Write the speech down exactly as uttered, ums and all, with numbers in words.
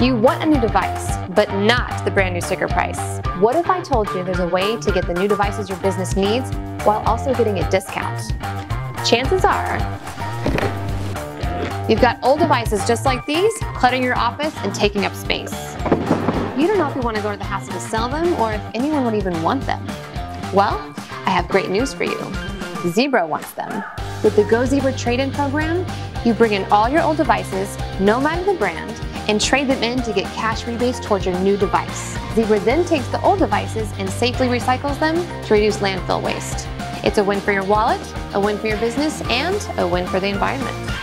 You want a new device, but not the brand new sticker price. What if I told you there's a way to get the new devices your business needs while also getting a discount? Chances are, you've got old devices just like these, cluttering your office and taking up space. You don't know if you want to go to the hassle to sell them or if anyone would even want them. Well, I have great news for you. Zebra wants them. With the Go Zebra trade-in program, you bring in all your old devices, no matter the brand, and trade them in to get cash rebates towards your new device. Zebra then takes the old devices and safely recycles them to reduce landfill waste. It's a win for your wallet, a win for your business, and a win for the environment.